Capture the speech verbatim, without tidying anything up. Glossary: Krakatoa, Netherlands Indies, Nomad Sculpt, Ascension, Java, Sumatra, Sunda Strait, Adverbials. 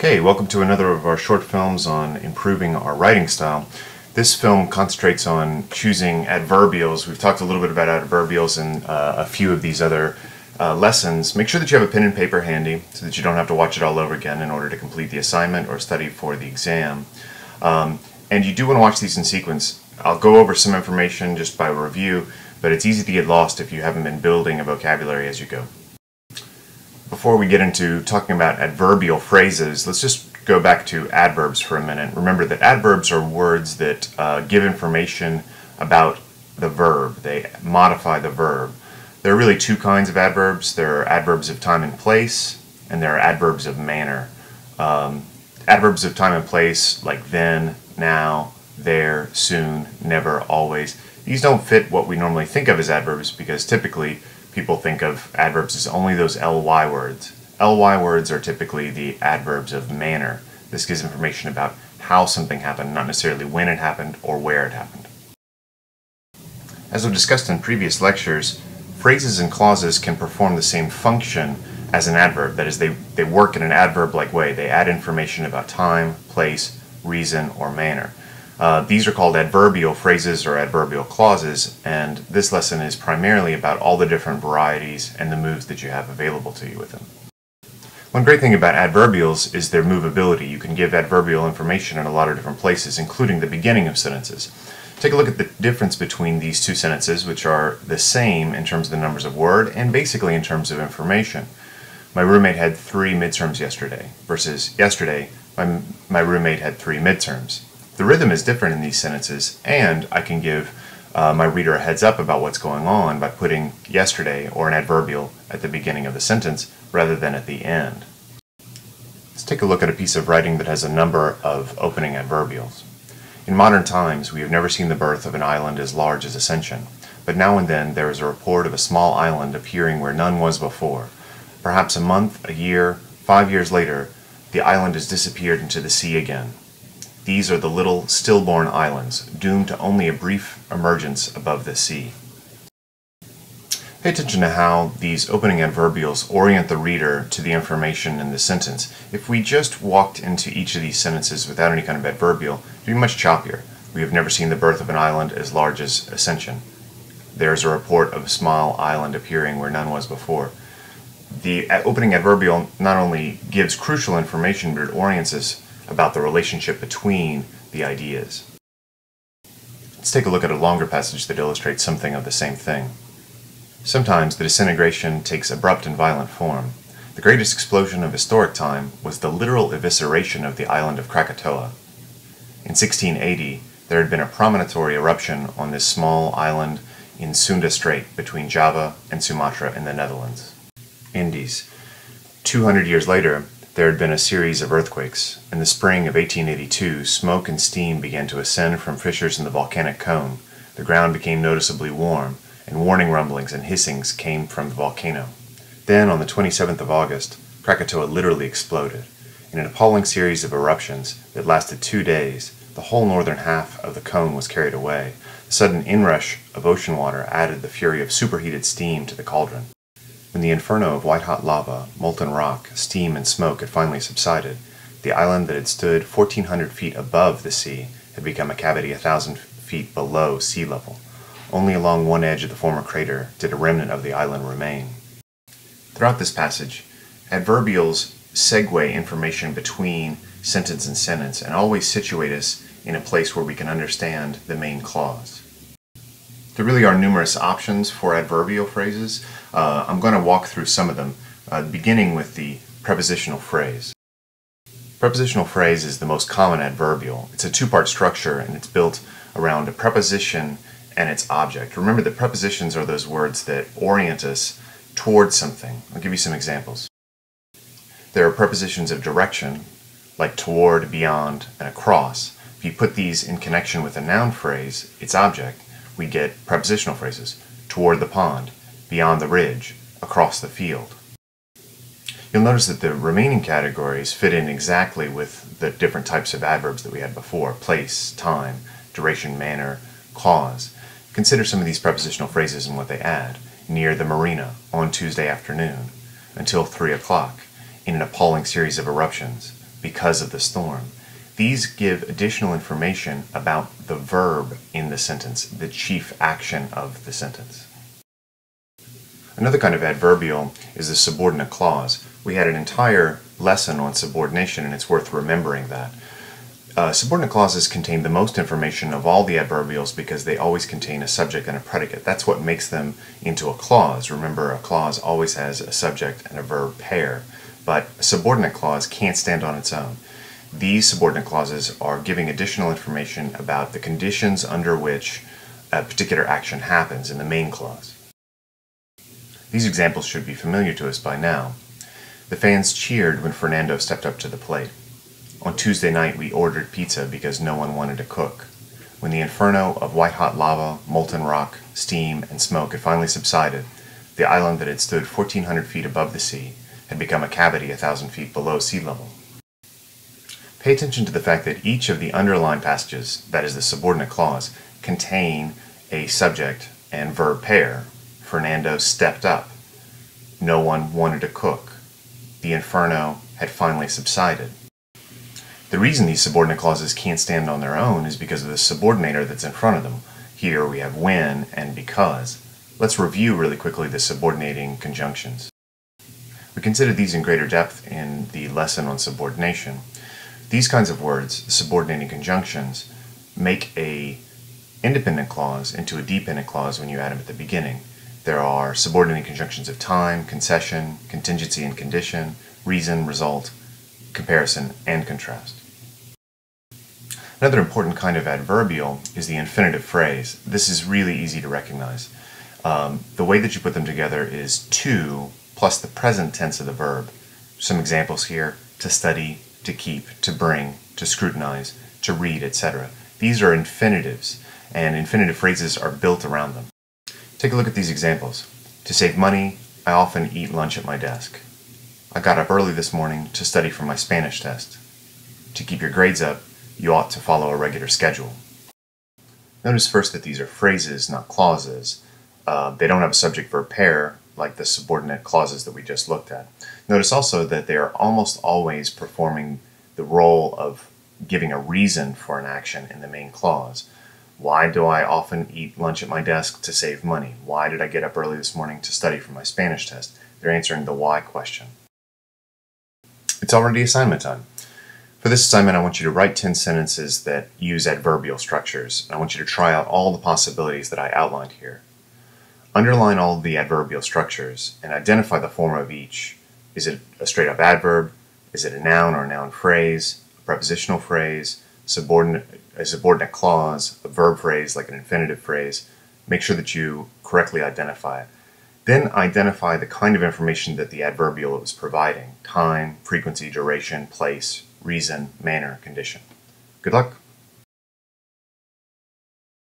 Okay, welcome to another of our short films on improving our writing style. This film concentrates on choosing adverbials. We've talked a little bit about adverbials in uh, a few of these other uh, lessons. Make sure that you have a pen and paper handy so that you don't have to watch it all over again in order to complete the assignment or study for the exam. Um, and you do want to watch these in sequence. I'll go over some information just by review, but it's easy to get lost if you haven't been building a vocabulary as you go. Before we get into talking about adverbial phrases, let's just go back to adverbs for a minute. Remember that adverbs are words that uh, give information about the verb. They modify the verb. There are really two kinds of adverbs. There are adverbs of time and place, and there are adverbs of manner. Um, adverbs of time and place, like then, now, there, soon, never, always, these don't fit what we normally think of as adverbs because typically people think of adverbs as only those L Y words. L Y words are typically the adverbs of manner. This gives information about how something happened, not necessarily when it happened or where it happened. As we've discussed in previous lectures, phrases and clauses can perform the same function as an adverb. That is, they, they work in an adverb-like way. They add information about time, place, reason, or manner. Uh, these are called adverbial phrases or adverbial clauses, and this lesson is primarily about all the different varieties and the moves that you have available to you with them. One great thing about adverbials is their movability. You can give adverbial information in a lot of different places, including the beginning of sentences. Take a look at the difference between these two sentences, which are the same in terms of the numbers of words and basically in terms of information. My roommate had three midterms yesterday, versus yesterday, my, my roommate had three midterms. The rhythm is different in these sentences, and I can give uh, my reader a heads up about what's going on by putting yesterday or an adverbial at the beginning of the sentence rather than at the end. Let's take a look at a piece of writing that has a number of opening adverbials. In modern times, we have never seen the birth of an island as large as Ascension, but now and then there is a report of a small island appearing where none was before. Perhaps a month, a year, five years later, the island has disappeared into the sea again. These are the little stillborn islands, doomed to only a brief emergence above the sea. Pay attention to how these opening adverbials orient the reader to the information in the sentence. If we just walked into each of these sentences without any kind of adverbial, it would be much choppier. We have never seen the birth of an island as large as Ascension. There is a report of a small island appearing where none was before. The opening adverbial not only gives crucial information, but it orients us about the relationship between the ideas. Let's take a look at a longer passage that illustrates something of the same thing. Sometimes the disintegration takes abrupt and violent form. The greatest explosion of historic time was the literal evisceration of the island of Krakatoa. In sixteen eighty, there had been a promontory eruption on this small island in Sunda Strait between Java and Sumatra in the Netherlands Indies. two hundred years later, there had been a series of earthquakes. In the spring of eighteen eighty-two, smoke and steam began to ascend from fissures in the volcanic cone. The ground became noticeably warm, and warning rumblings and hissings came from the volcano. Then, on the twenty-seventh of August, Krakatoa literally exploded. In an appalling series of eruptions that lasted two days, the whole northern half of the cone was carried away. The sudden inrush of ocean water added the fury of superheated steam to the cauldron. When the inferno of white-hot lava, molten rock, steam, and smoke had finally subsided, the island that had stood fourteen hundred feet above the sea had become a cavity one thousand feet below sea level. Only along one edge of the former crater did a remnant of the island remain. Throughout this passage, adverbials segue information between sentence and sentence and always situate us in a place where we can understand the main clause. There really are numerous options for adverbial phrases. Uh, I'm going to walk through some of them, uh, beginning with the prepositional phrase. Prepositional phrase is the most common adverbial. It's a two-part structure, and it's built around a preposition and its object. Remember that prepositions are those words that orient us towards something. I'll give you some examples. There are prepositions of direction, like toward, beyond, and across. If you put these in connection with a noun phrase, its object, we get prepositional phrases, toward the pond, beyond the ridge, across the field. You'll notice that the remaining categories fit in exactly with the different types of adverbs that we had before: place, time, duration, manner, cause. Consider some of these prepositional phrases and what they add. Near the marina, on Tuesday afternoon, until three o'clock, in an appalling series of eruptions, because of the storm. These give additional information about the verb in the sentence, the chief action of the sentence. Another kind of adverbial is the subordinate clause. We had an entire lesson on subordination, and it's worth remembering that. Uh, subordinate clauses contain the most information of all the adverbials because they always contain a subject and a predicate. That's what makes them into a clause. Remember, a clause always has a subject and a verb pair, but a subordinate clause can't stand on its own. These subordinate clauses are giving additional information about the conditions under which a particular action happens in the main clause. These examples should be familiar to us by now. The fans cheered when Fernando stepped up to the plate. On Tuesday night, we ordered pizza because no one wanted to cook. When the inferno of white-hot lava, molten rock, steam, and smoke had finally subsided, the island that had stood fourteen hundred feet above the sea had become a cavity a thousand feet below sea level. Pay attention to the fact that each of the underlying passages, that is the subordinate clause, contain a subject and verb pair. Fernando stepped up. No one wanted to cook. The inferno had finally subsided. The reason these subordinate clauses can't stand on their own is because of the subordinator that's in front of them. Here we have when and because. Let's review really quickly the subordinating conjunctions. We considered these in greater depth in the lesson on subordination. These kinds of words, subordinating conjunctions, make an independent clause into a dependent clause when you add them at the beginning. There are subordinating conjunctions of time, concession, contingency and condition, reason, result, comparison, and contrast. Another important kind of adverbial is the infinitive phrase. This is really easy to recognize. Um, the way that you put them together is to plus the present tense of the verb. Some examples here: to study, to keep, to bring, to scrutinize, to read, et cetera. These are infinitives, and infinitive phrases are built around them. Take a look at these examples. To save money, I often eat lunch at my desk. I got up early this morning to study for my Spanish test. To keep your grades up, you ought to follow a regular schedule. Notice first that these are phrases, not clauses. Uh, they don't have a subject-verb pair like the subordinate clauses that we just looked at. Notice also that they are almost always performing the role of giving a reason for an action in the main clause. Why do I often eat lunch at my desk? To save money. Why did I get up early this morning? To study for my Spanish test. They're answering the why question. It's already assignment time. For this assignment, I want you to write ten sentences that use adverbial structures. I want you to try out all the possibilities that I outlined here. Underline all the adverbial structures and identify the form of each. Is it a straight-up adverb? Is it a noun or a noun phrase? A prepositional phrase? Subordinate, a subordinate clause? A verb phrase like an infinitive phrase? Make sure that you correctly identify it. Then identify the kind of information that the adverbial is providing: time, frequency, duration, place, reason, manner, condition. Good luck!